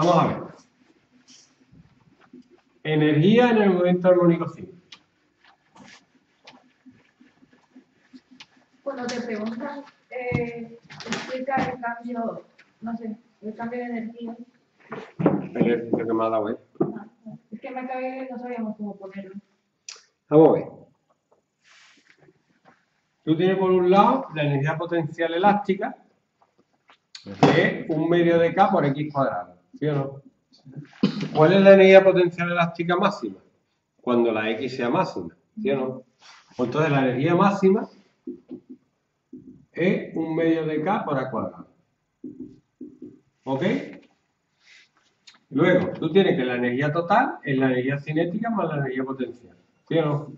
Vamos a ver. Energía en el movimiento armónico simple. Cuando te preguntan, explica el cambio, no sé, el cambio de energía. El ejercicio que me ha dado, ¿eh? Es que me acabé y no sabíamos cómo ponerlo. Vamos a ver. Tú tienes por un lado la energía potencial elástica, que es un medio de K por X cuadrado, ¿sí o no? ¿Cuál es la energía potencial elástica máxima? Cuando la X sea máxima, ¿sí o no? Pues entonces la energía máxima es un medio de K por A cuadrado. ¿Ok? Luego, tú tienes que la energía total es la energía cinética más la energía potencial, ¿sí o no?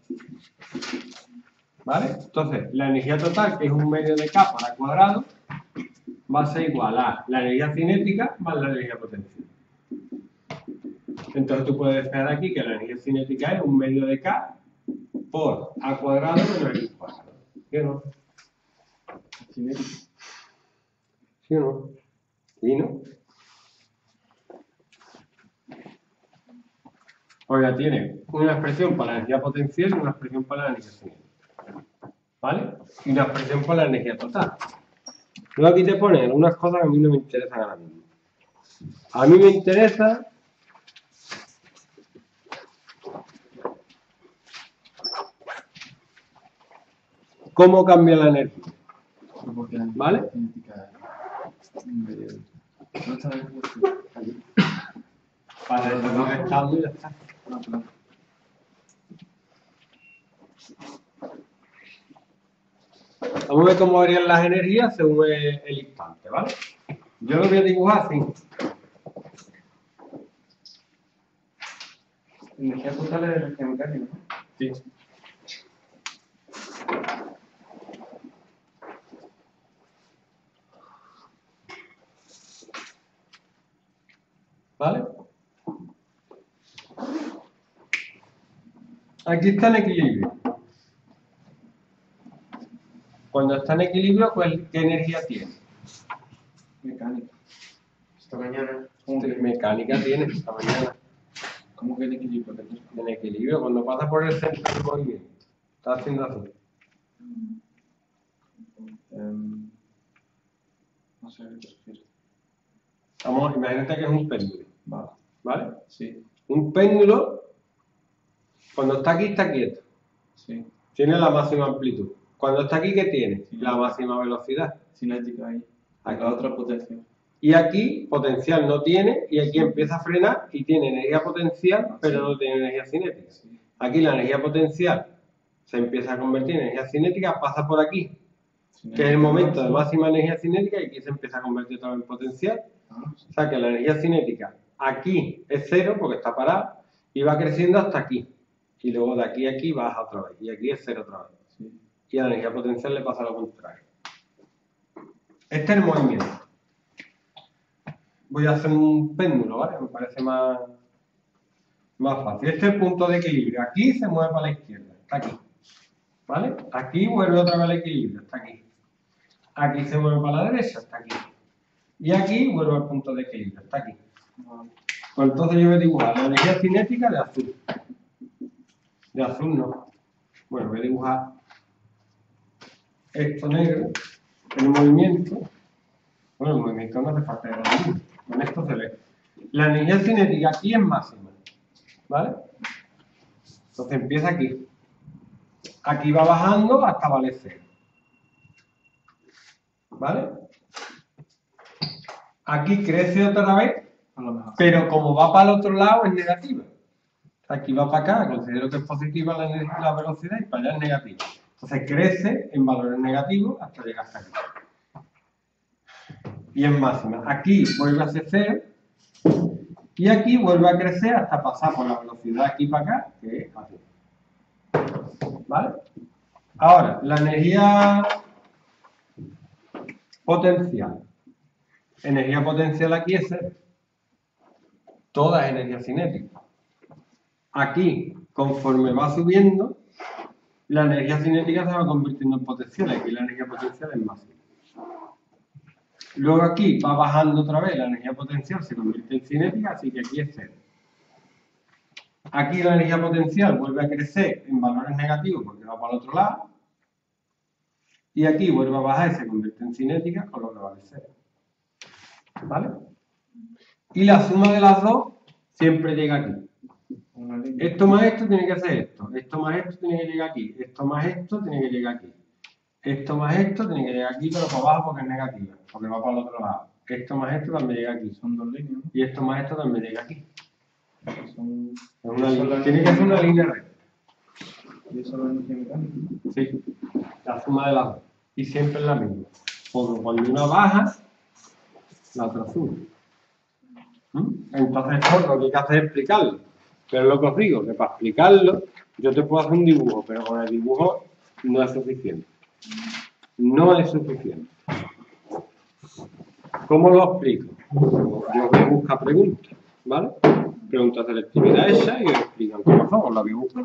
¿Vale? Entonces, la energía total, que es un medio de K por A cuadrado, va a ser igual a la energía cinética más la energía potencial. Entonces tú puedes dejar aquí que la energía cinética es un medio de K por A cuadrado menos X cuadrado. ¿Sí o no? ¿Sí o no? ¿Sí, no? Ahora tiene una expresión para la energía potencial y una expresión para la energía cinética. ¿Vale? Y una expresión para la energía total. Luego aquí te ponen algunas cosas que a mí no me interesan ahora mismo. A mí me interesa... ¿Cómo cambia la energía? ¿Vale? Para eso no estamos y ya está. Vamos a ver cómo varían las energías según el instante, ¿vale? Yo lo voy a dibujar así. Energía total es energía mecánica, ¿no? Sí. ¿Vale? Aquí está el equilibrio. Cuando está en equilibrio, ¿qué energía tiene? Mecánica. Esta mañana. Mecánica tiene esta mañana. ¿Cómo que en equilibrio? En equilibrio, cuando pasa por el centro del movimiento. Está haciendo así. No sé a qué te refieres. Vamos, imagínate que es un péndulo. Vale. ¿Vale? Sí. Un péndulo, cuando está aquí, está quieto. Sí. Tiene la máxima amplitud. Cuando está aquí, ¿qué tiene? Sí. La máxima velocidad. Cinética ahí. Aquí la otra potencia. Y aquí, potencial no tiene, y aquí empieza a frenar y tiene energía potencial, sí, pero no tiene energía cinética. Sí. Aquí la energía potencial se empieza a convertir en energía cinética, pasa por aquí, cinética, que es el momento de máxima energía cinética, y aquí se empieza a convertir todo en potencial. O sea que la energía cinética aquí es cero porque está parada y va creciendo hasta aquí. Y luego de aquí a aquí baja otra vez. Y aquí es cero otra vez. Sí. Y a la energía potencial le pasa lo contrario. Este es el movimiento. Voy a hacer un péndulo, ¿vale? Me parece más fácil. Este es el punto de equilibrio. Aquí se mueve para la izquierda. Está aquí. ¿Vale? Aquí vuelve otra vez al equilibrio. Está aquí. Aquí se mueve para la derecha. Está aquí. Y aquí vuelvo al punto de equilibrio, está aquí. Pues entonces yo voy a dibujar la energía cinética de azul. De azul no. Bueno, voy a dibujar esto negro, el movimiento. Bueno, el movimiento no hace falta de nada. Con esto se ve. La energía cinética aquí es máxima. ¿Vale? Entonces empieza aquí. Aquí va bajando hasta valer cero. ¿Vale? Aquí crece otra vez, pero como va para el otro lado es negativa. Aquí va para acá, considero que es positiva la velocidad y para allá es negativa. Entonces crece en valores negativos hasta llegar hasta aquí. Y en máxima. Aquí vuelve a ser cero y aquí vuelve a crecer hasta pasar por la velocidad aquí para acá, que es así. ¿Vale? Ahora, la energía potencial. Energía potencial aquí es cero. Toda es energía cinética. Aquí, conforme va subiendo, la energía cinética se va convirtiendo en potencial. Aquí la energía potencial es máxima. Luego aquí va bajando otra vez, la energía potencial se convierte en cinética, así que aquí es 0. Aquí la energía potencial vuelve a crecer en valores negativos porque va para el otro lado. Y aquí vuelve a bajar y se convierte en cinética, con lo que vale 0. ¿Vale? Y la suma de las dos siempre llega aquí. Esto más esto tiene que hacer esto. Esto más esto tiene que llegar aquí. Esto más esto tiene que llegar aquí. Esto más esto tiene que llegar aquí, pero para abajo porque es negativa, porque va para el otro lado. Esto más esto también llega aquí. Son dos líneas. Y esto más esto también llega aquí. Tiene que hacer una línea recta. ¿Y eso lo energía mecánica? Sí. La suma de las dos. Y siempre es la misma. Porque cuando una baja, la otra sube. Entonces, lo que hay que hacer es explicarlo. Pero lo que os digo, que para explicarlo, yo te puedo hacer un dibujo, pero con el dibujo no es suficiente. No es suficiente. ¿Cómo lo explico? Yo voy a buscar preguntas, ¿vale? Preguntas de selectividad hecha y os explican cómo son, os la voy a buscar.